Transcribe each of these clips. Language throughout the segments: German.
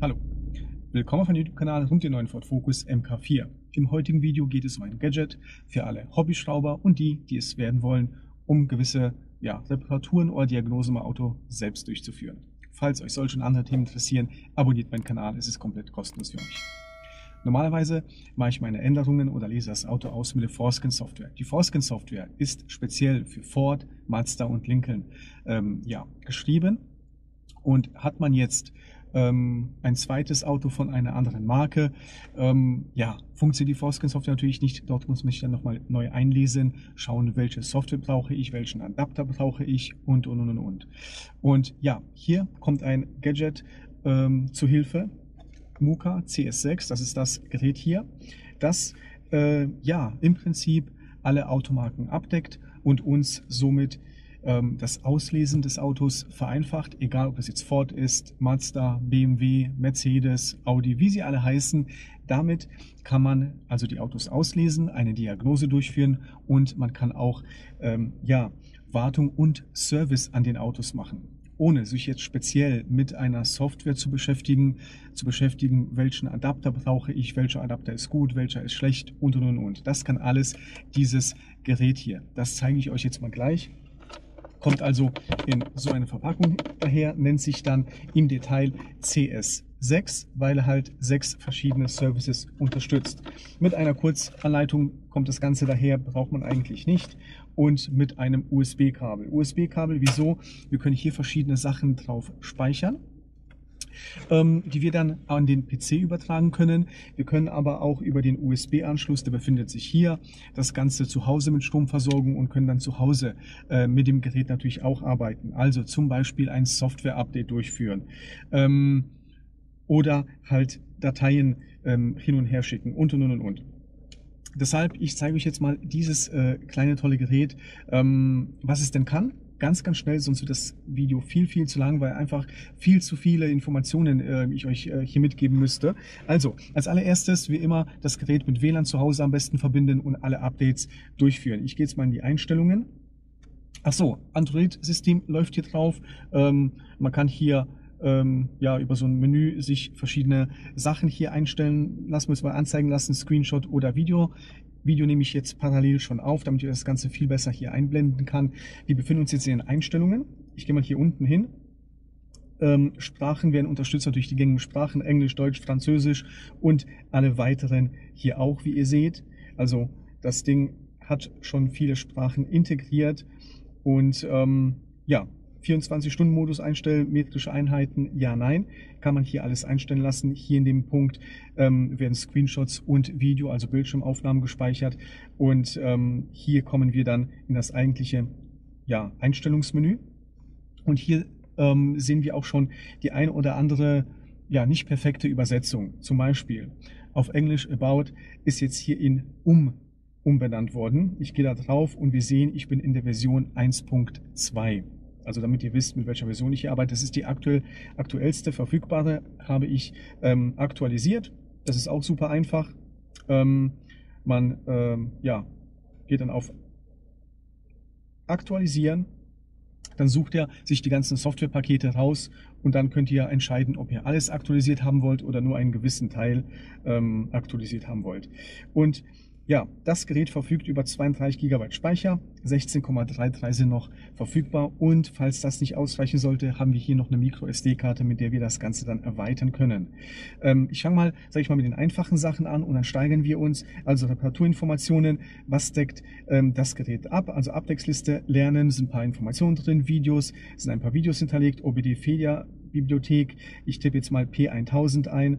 Hallo, willkommen auf meinem YouTube-Kanal rund um den neuen Ford Focus MK4. Im heutigen Video geht es um ein Gadget für alle Hobbyschrauber und die, die es werden wollen, um gewisse Reparaturen oder Diagnosen im Auto selbst durchzuführen. Falls euch solche und andere Themen interessieren, abonniert meinen Kanal, es ist komplett kostenlos für euch. Normalerweise mache ich meine Änderungen oder lese das Auto aus mit der Forscan-Software. Die Forscan-Software ist speziell für Ford, Mazda und Lincoln geschrieben, und hat man jetzt ein zweites Auto von einer anderen Marke, funktioniert die Forscan-Software natürlich nicht. Dort muss man sich dann nochmal neu einlesen, schauen, welche Software brauche ich, welchen Adapter brauche ich und. Und ja, hier kommt ein Gadget zu Hilfe, MUCAR CS6, das ist das Gerät hier, das im Prinzip alle Automarken abdeckt und uns somit das Auslesen des Autos vereinfacht, egal ob es jetzt Ford ist, Mazda, BMW, Mercedes, Audi, wie sie alle heißen. Damit kann man also die Autos auslesen, eine Diagnose durchführen, und man kann auch Wartung und Service an den Autos machen, ohne sich jetzt speziell mit einer Software zu beschäftigen, welchen Adapter brauche ich, welcher Adapter ist gut, welcher ist schlecht und. Das kann alles dieses Gerät hier. Das zeige ich euch jetzt mal gleich. Kommt also in so eine Verpackung daher, nennt sich dann im Detail CS6, weil er halt 6 verschiedene Services unterstützt. Mit einer Kurzanleitung kommt das Ganze daher, braucht man eigentlich nicht. Und mit einem USB-Kabel. USB-Kabel, wieso? Wir können hier verschiedene Sachen drauf speichern, die wir dann an den PC übertragen können. Wir können aber auch über den USB-Anschluss, der befindet sich hier, das Ganze zu Hause mit Strom versorgen und können dann zu Hause mit dem Gerät natürlich auch arbeiten. Also zum Beispiel ein Software-Update durchführen oder halt Dateien hin und her schicken und. Deshalb, ich zeige euch jetzt mal dieses kleine tolle Gerät, was es denn kann. Ganz, ganz schnell, sonst wird das Video viel zu lang, weil einfach viel zu viele Informationen ich euch hier mitgeben müsste. Also, als allererstes, wie immer, das Gerät mit WLAN zu Hause am besten verbinden und alle Updates durchführen. Ich gehe jetzt mal in die Einstellungen. Achso, Android-System läuft hier drauf. Man kann hier über so ein Menü sich verschiedene Sachen hier einstellen. Lassen wir uns mal anzeigen lassen, Screenshot oder Video. Video nehme ich jetzt parallel schon auf, damit ihr das Ganze viel besser hier einblenden kann. Wir befinden uns jetzt in den Einstellungen. Ich gehe mal hier unten hin. Sprachen werden unterstützt, natürlich die gängigen Sprachen, Englisch, Deutsch, Französisch und alle weiteren hier auch, wie ihr seht. Also das Ding hat schon viele Sprachen integriert und 24-Stunden-Modus einstellen, metrische Einheiten, ja, nein, kann man hier alles einstellen lassen. Hier in dem Punkt werden Screenshots und Video, also Bildschirmaufnahmen gespeichert, und hier kommen wir dann in das eigentliche Einstellungsmenü, und hier sehen wir auch schon die ein oder andere nicht perfekte Übersetzung. Zum Beispiel auf Englisch About ist jetzt hier in umbenannt worden. Ich gehe da drauf und wir sehen, ich bin in der Version 1.2. Also damit ihr wisst, mit welcher Version ich hier arbeite. Das ist die aktuellste verfügbare, habe ich aktualisiert. Das ist auch super einfach. Man geht dann auf Aktualisieren. Dann sucht er sich die ganzen Softwarepakete raus und dann könnt ihr entscheiden, ob ihr alles aktualisiert haben wollt oder nur einen gewissen Teil aktualisiert haben wollt. Und das Gerät verfügt über 32 GB Speicher, 16,33 sind noch verfügbar, und falls das nicht ausreichen sollte, haben wir hier noch eine Micro-SD-Karte, mit der wir das Ganze dann erweitern können. Ich fange mal, mit den einfachen Sachen an und dann steigern wir uns. Also Reparaturinformationen, was deckt das Gerät ab? Also Abdecksliste, Lernen, sind ein paar Informationen drin, Videos, sind ein paar Videos hinterlegt, OBD-Bibliothek. Ich tippe jetzt mal P1000 ein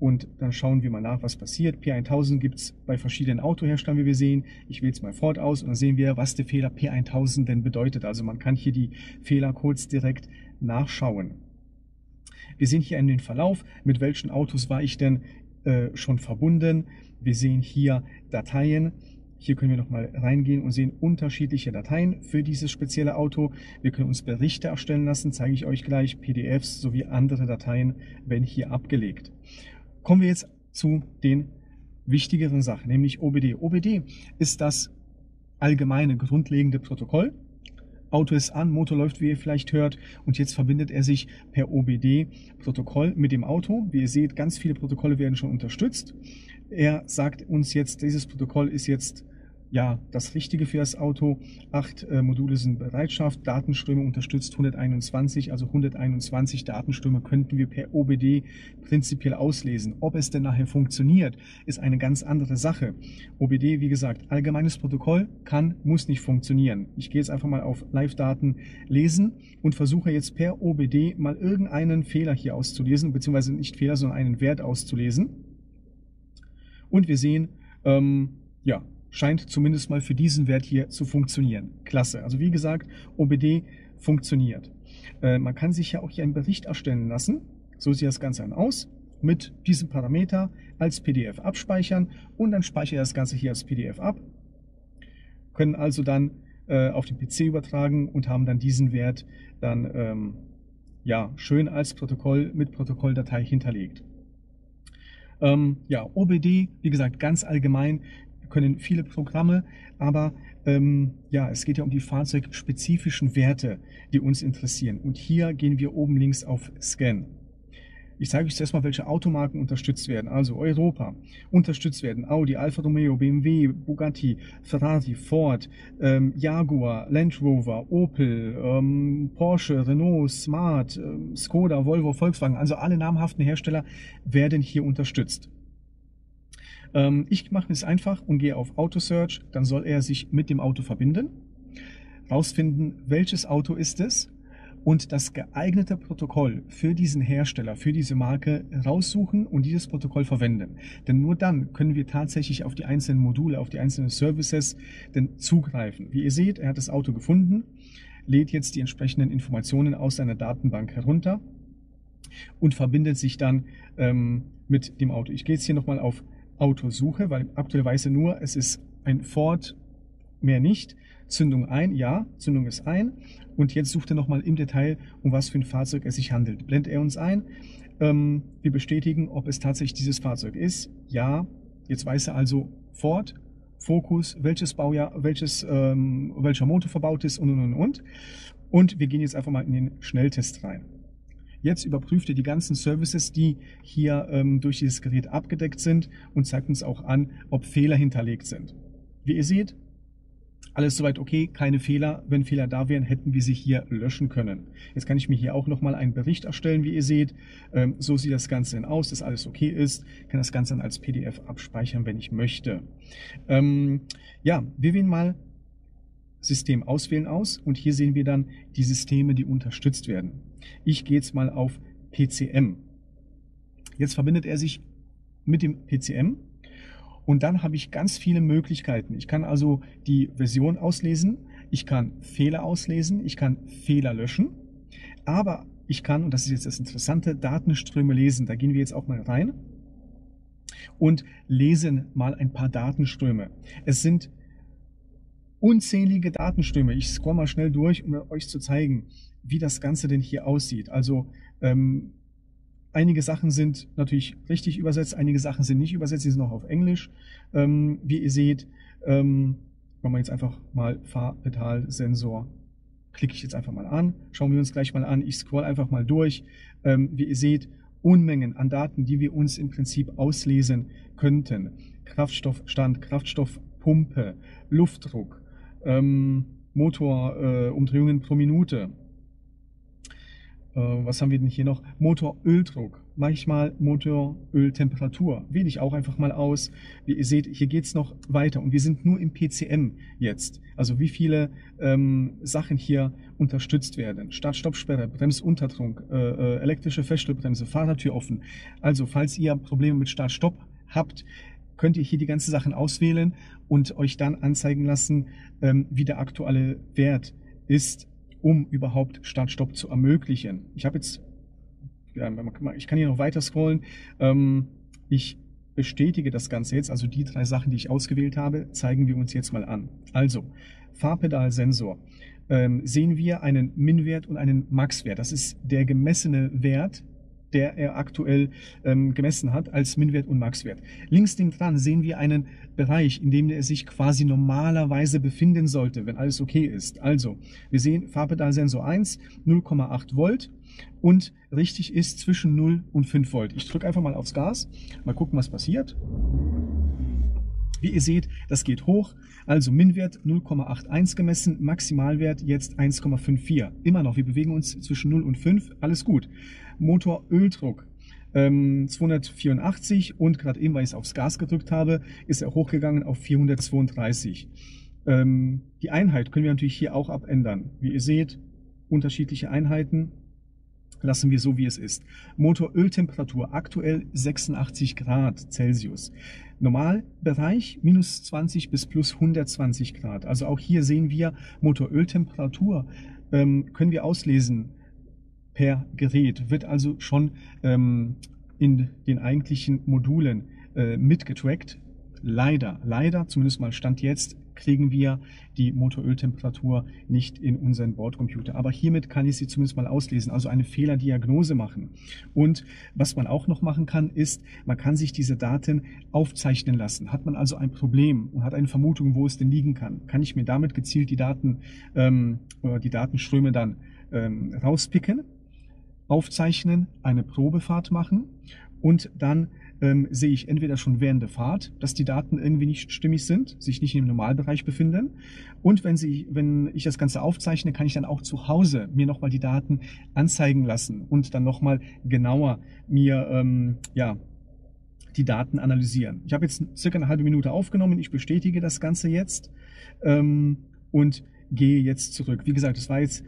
und dann schauen wir mal nach, was passiert. P1000 gibt es bei verschiedenen Autoherstellern, wie wir sehen. Ich wähle jetzt mal Ford aus und dann sehen wir, was der Fehler P1000 denn bedeutet. Also man kann hier die Fehlercodes direkt nachschauen. Wir sehen hier in den Verlauf, mit welchen Autos war ich denn schon verbunden. Wir sehen hier Dateien. Hier können wir nochmal reingehen und sehen unterschiedliche Dateien für dieses spezielle Auto. Wir können uns Berichte erstellen lassen, zeige ich euch gleich. PDFs sowie andere Dateien werden hier abgelegt. Kommen wir jetzt zu den wichtigeren Sachen, nämlich OBD. OBD ist das allgemeine grundlegende Protokoll, Auto ist an, Motor läuft, wie ihr vielleicht hört, und jetzt verbindet er sich per OBD-Protokoll mit dem Auto. Wie ihr seht, ganz viele Protokolle werden schon unterstützt. Er sagt uns jetzt, dieses Protokoll ist jetzt ja das Richtige für das Auto. 8 Module sind in Bereitschaft, Datenströme unterstützt 121, also 121 Datenströme könnten wir per OBD prinzipiell auslesen. Ob es denn nachher funktioniert, ist eine ganz andere Sache. OBD, wie gesagt, allgemeines Protokoll, kann, muss nicht funktionieren. Ich gehe jetzt einfach mal auf Live-Daten lesen und versuche jetzt per OBD mal irgendeinen Fehler hier auszulesen, beziehungsweise nicht Fehler, sondern einen Wert auszulesen. Und wir sehen, ja, scheint zumindest mal für diesen Wert hier zu funktionieren. Klasse. Also wie gesagt, OBD funktioniert. Man kann sich ja auch hier einen Bericht erstellen lassen. So sieht das Ganze dann aus. Mit diesem Parameter als PDF abspeichern und dann speichert das Ganze hier als PDF ab. Können also dann auf den PC übertragen und haben dann diesen Wert dann ja, schön als Protokoll mit Protokolldatei hinterlegt. Ja, OBD, wie gesagt, ganz allgemein. Können viele Programme, aber ja, es geht ja um die fahrzeugspezifischen Werte, die uns interessieren. Und hier gehen wir oben links auf Scan. Ich zeige euch zuerst mal, welche Automarken unterstützt werden. Also Europa unterstützt werden, Audi, Alfa Romeo, BMW, Bugatti, Ferrari, Ford, Jaguar, Land Rover, Opel, Porsche, Renault, Smart, Skoda, Volvo, Volkswagen. Also alle namhaften Hersteller werden hier unterstützt. Ich mache es einfach und gehe auf Auto-Search, dann soll er sich mit dem Auto verbinden, rausfinden, welches Auto ist es und das geeignete Protokoll für diesen Hersteller, für diese Marke raussuchen und dieses Protokoll verwenden. Denn nur dann können wir tatsächlich auf die einzelnen Module, auf die einzelnen Services denn zugreifen. Wie ihr seht, er hat das Auto gefunden, lädt jetzt die entsprechenden Informationen aus seiner Datenbank herunter und verbindet sich dann mit dem Auto. Ich gehe jetzt hier nochmal auf Autosuche, weil aktuell weiß er nur, es ist ein Ford, mehr nicht. Zündung ein, ja, Zündung ist ein. Und jetzt sucht er nochmal im Detail, um was für ein Fahrzeug es sich handelt. Blendet er uns ein. Wir bestätigen, ob es tatsächlich dieses Fahrzeug ist. Ja, jetzt weiß er also Ford, Focus, welches Baujahr, welcher Motor verbaut ist und. Und wir gehen jetzt einfach mal in den Schnelltest rein. Jetzt überprüft er die ganzen Services, die hier durch dieses Gerät abgedeckt sind und zeigt uns auch an, ob Fehler hinterlegt sind. Wie ihr seht, alles soweit okay, keine Fehler. Wenn Fehler da wären, hätten wir sie hier löschen können. Jetzt kann ich mir hier auch nochmal einen Bericht erstellen, wie ihr seht. So sieht das Ganze dann aus, dass alles okay ist. Ich kann das Ganze dann als PDF abspeichern, wenn ich möchte. Ja, wir wählen mal System auswählen aus und hier sehen wir dann die Systeme, die unterstützt werden. Ich gehe jetzt mal auf PCM. Jetzt verbindet er sich mit dem PCM und dann habe ich ganz viele Möglichkeiten. Ich kann also die Version auslesen, ich kann Fehler auslesen, ich kann Fehler löschen, aber ich kann, und das ist jetzt das Interessante, Datenströme lesen. Da gehen wir jetzt auch mal rein und lesen mal ein paar Datenströme. Es sind unzählige Datenströme. Ich scroll mal schnell durch, um euch zu zeigen, wie das Ganze denn hier aussieht. Also einige Sachen sind natürlich richtig übersetzt, einige Sachen sind nicht übersetzt, die sind auch auf Englisch. Wie ihr seht, machen wir jetzt einfach mal Fahrpedalsensor. Klicke ich jetzt einfach mal an, schauen wir uns gleich mal an. Ich scroll einfach mal durch. Wie ihr seht, Unmengen an Daten, die wir uns im Prinzip auslesen könnten. Kraftstoffstand, Kraftstoffpumpe, Luftdruck, Motorumdrehungen pro Minute. Was haben wir denn hier noch? Motoröldruck, manchmal Motoröltemperatur. Wähle ich auch einfach mal aus. Wie ihr seht, hier geht es noch weiter und wir sind nur im PCM jetzt. Also wie viele Sachen hier unterstützt werden. Start-Stopp-Sperre, Bremsunterdruck, elektrische Feststellbremse, Fahrertür offen. Also falls ihr Probleme mit Start-Stopp habt, könnt ihr hier die ganzen Sachen auswählen und euch dann anzeigen lassen, wie der aktuelle Wert ist, um überhaupt Start-Stopp zu ermöglichen. Ich habe jetzt, ja, ich kann hier noch weiter scrollen. Ich bestätige das Ganze jetzt, also die 3 Sachen, die ich ausgewählt habe, zeigen wir uns jetzt mal an. Also, Fahrpedalsensor. Sehen wir einen Min-Wert und einen Max-Wert. Das ist der gemessene Wert der er aktuell gemessen hat, als Minwert und Maxwert. Links neben dran sehen wir einen Bereich, in dem er sich quasi normalerweise befinden sollte, wenn alles okay ist. Also, wir sehen Fahrpedalsensor 1, 0,8 Volt und richtig ist zwischen 0 und 5 Volt. Ich drücke einfach mal aufs Gas, mal gucken, was passiert. Wie ihr seht, das geht hoch, also Minwert 0,81 gemessen, Maximalwert jetzt 1,54. Immer noch, wir bewegen uns zwischen 0 und 5, alles gut. Motoröldruck 284 und gerade eben, weil ich es aufs Gas gedrückt habe, ist er hochgegangen auf 432. Die Einheit können wir natürlich hier auch abändern. Wie ihr seht, unterschiedliche Einheiten. Lassen wir so, wie es ist. Motoröltemperatur aktuell 86 Grad Celsius. Normalbereich minus 20 bis plus 120 Grad. Also auch hier sehen wir Motoröltemperatur, können wir auslesen per Gerät. Wird also schon in den eigentlichen Modulen mitgetrackt. Leider, zumindest mal Stand jetzt, kriegen wir die Motoröltemperatur nicht in unseren Bordcomputer. Aber hiermit kann ich sie zumindest mal auslesen, also eine Fehlerdiagnose machen. Und was man auch noch machen kann, ist, man kann sich diese Daten aufzeichnen lassen. Hat man also ein Problem und hat eine Vermutung, wo es denn liegen kann, kann ich mir damit gezielt die Daten, die Datenströme dann rauspicken, aufzeichnen, eine Probefahrt machen und dann sehe ich entweder schon während der Fahrt, dass die Daten irgendwie nicht stimmig sind, sich nicht im Normalbereich befinden. Und wenn ich das Ganze aufzeichne, kann ich dann auch zu Hause mir nochmal die Daten anzeigen lassen und dann nochmal genauer mir die Daten analysieren. Ich habe jetzt circa eine halbe Minute aufgenommen. Ich bestätige das Ganze jetzt und gehe jetzt zurück. Wie gesagt, das war jetzt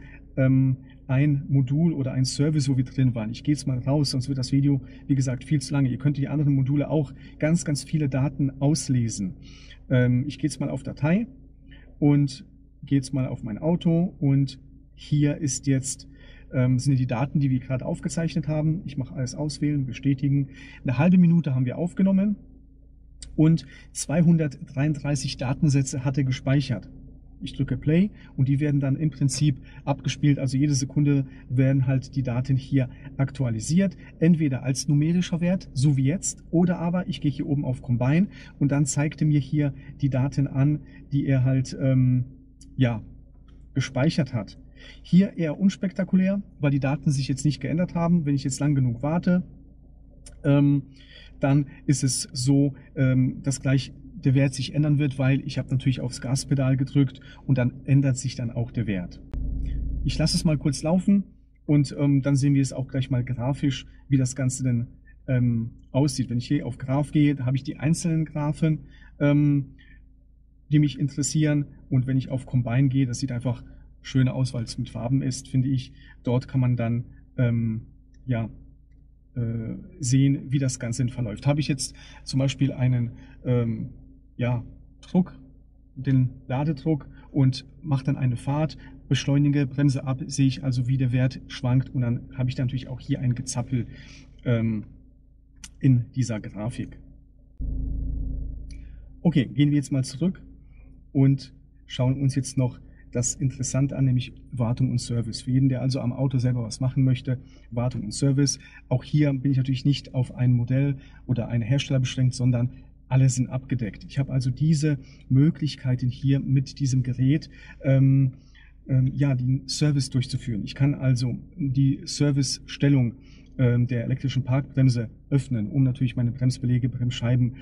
ein Modul oder ein Service, wo wir drin waren. Ich gehe jetzt mal raus, sonst wird das Video, wie gesagt, viel zu lange. Ihr könnt die anderen Module auch ganz, ganz viele Daten auslesen. Ich gehe jetzt mal auf Datei und gehe jetzt mal auf mein Auto und hier ist jetzt, sind die Daten, die wir gerade aufgezeichnet haben. Ich mache alles auswählen, bestätigen. Eine halbe Minute haben wir aufgenommen und 233 Datensätze hat er gespeichert. Ich drücke Play und die werden dann im Prinzip abgespielt. Also jede Sekunde werden halt die Daten hier aktualisiert. Entweder als numerischer Wert, so wie jetzt, oder aber ich gehe hier oben auf Combine und dann zeigt er mir hier die Daten an, die er halt gespeichert hat. Hier eher unspektakulär, weil die Daten sich jetzt nicht geändert haben. Wenn ich jetzt lang genug warte, dann ist es so, dass gleich der Wert sich ändern wird, weil ich habe natürlich aufs Gaspedal gedrückt und dann ändert sich dann auch der Wert. Ich lasse es mal kurz laufen und dann sehen wir es auch gleich mal grafisch, wie das Ganze denn aussieht. Wenn ich hier auf Graph gehe, da habe ich die einzelnen Graphen, die mich interessieren, und wenn ich auf Combine gehe, das sieht einfach schöner aus, weil es mit Farben ist, finde ich. Dort kann man dann sehen, wie das Ganze verläuft. Habe ich jetzt zum Beispiel einen Druck, den Ladedruck, und mache dann eine Fahrt, beschleunige, bremse ab, sehe ich also, wie der Wert schwankt, und dann habe ich dann natürlich auch hier ein Gezappel in dieser Grafik. Okay, gehen wir jetzt mal zurück und schauen uns jetzt noch das interessant an, nämlich Wartung und Service. Für jeden, der also am Auto selber was machen möchte, Wartung und Service. Auch hier bin ich natürlich nicht auf ein Modell oder einen Hersteller beschränkt, sondern alle sind abgedeckt. Ich habe also diese Möglichkeiten hier mit diesem Gerät, den Service durchzuführen. Ich kann also die Servicestellung der elektrischen Parkbremse öffnen, um natürlich meine Bremsbeläge, Bremsscheiben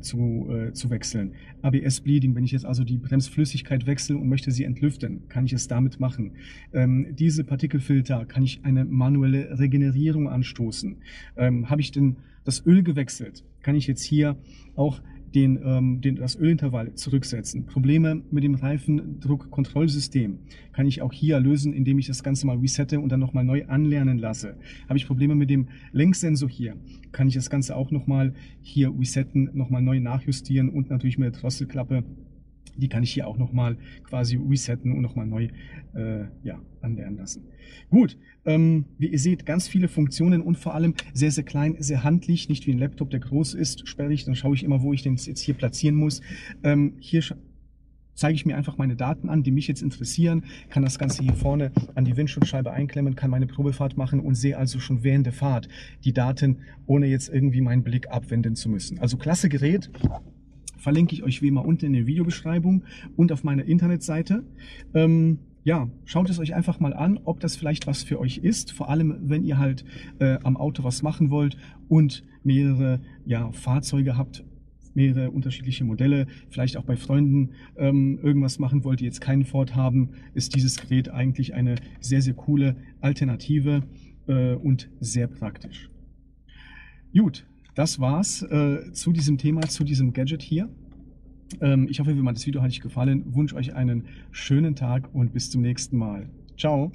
zu wechseln. ABS-Bleeding, wenn ich jetzt also die Bremsflüssigkeit wechsle und möchte sie entlüften, kann ich es damit machen. Dieselpartikelfilter, kann ich eine manuelle Regenerierung anstoßen. Habe ich denn das Öl gewechselt, kann ich jetzt hier auch das Ölintervall zurücksetzen. Probleme mit dem Reifendruckkontrollsystem kann ich auch hier lösen, indem ich das Ganze mal resette und dann nochmal neu anlernen lasse. Habe ich Probleme mit dem Lenksensor hier, kann ich das Ganze auch nochmal hier resetten, nochmal neu nachjustieren, und natürlich mit der Drosselklappe, die kann ich hier auch nochmal quasi resetten und nochmal neu anlernen lassen. Gut, wie ihr seht, ganz viele Funktionen und vor allem sehr, sehr klein, sehr handlich, nicht wie ein Laptop, der groß ist, sperrig, dann schaue ich immer, wo ich den jetzt hier platzieren muss. Hier zeige ich mir einfach meine Daten an, die mich jetzt interessieren, kann das Ganze hier vorne an die Windschutzscheibe einklemmen, kann meine Probefahrt machen und sehe also schon während der Fahrt die Daten, ohne jetzt irgendwie meinen Blick abwenden zu müssen. Also klasse Gerät, verlinke ich euch wie immer unten in der Videobeschreibung und auf meiner Internetseite. Ja, schaut es euch einfach mal an, ob das vielleicht was für euch ist, vor allem wenn ihr halt am Auto was machen wollt und mehrere Fahrzeuge habt, mehrere unterschiedliche Modelle, vielleicht auch bei Freunden irgendwas machen wollt, die jetzt keinen Ford haben, ist dieses Gerät eigentlich eine sehr, sehr coole Alternative und sehr praktisch. Gut, das war's zu diesem Thema, zu diesem Gadget hier. Ich hoffe, das Video hat euch gefallen. Ich wünsche euch einen schönen Tag und bis zum nächsten Mal. Ciao!